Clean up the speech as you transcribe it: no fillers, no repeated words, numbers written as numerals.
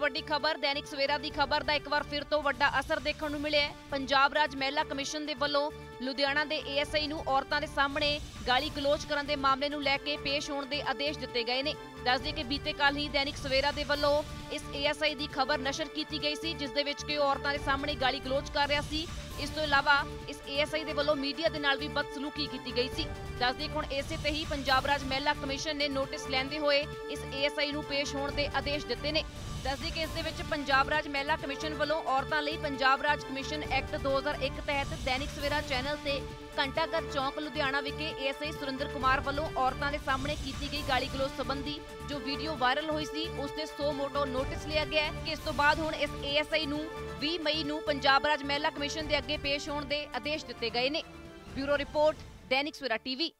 ਵੱਡੀ खबर दैनिक सवेरा की खबर का एक बार फिर तो ਵੱਡਾ असर देखने मिले। पंजाब राज महिला कमिशन के वलों लुधियाना के ASI ਨੂੰ औरतों के सामने गाली गलोच करने के मामले ਨੂੰ ਲੈ ਕੇ पेश होने के आदेश दिए गए हैं। दस दिए कि बीते कल ही दैनिक सवेरा के वलों इस ASI की खबर नशर की गई सी, जिस दे विच कि औरतों के सामने गाली गलोच कर रहा सी। इस तो इलावा इस ASI के वलों मीडिया के नाल भी बदसलूकी की गई सी। दस दिए हुण इसे ते ही पंजाब राज महिला कमिशन ने नोटिस लैंदे होए इस ASI नूं पेश होण दे आदेश दित्ते ने। दस दिए कि इस दे विच पंजाब राज महिला कमिशन वलों औरतां लई पंजाब राज कमिशन एक्ट 2001 तहत दैनिक सवेरा चैनल से घंटाघर चौंक लुधियाना विखे ASI सुरेंद्र कुमार वलों औरतों के सामने की गई गाली गलोच संबंधी जो वीडियो वायरल हुई सी उसते 100 मोटो नोटिस लिया गया है कि इस तो बाद हुण इस ASI नूं 20 मई नूं पंजाब राज महिला कमिशन दे अगे पेश होण दे आदेश दिते गए ने। Bureau report Dainik Savera TV।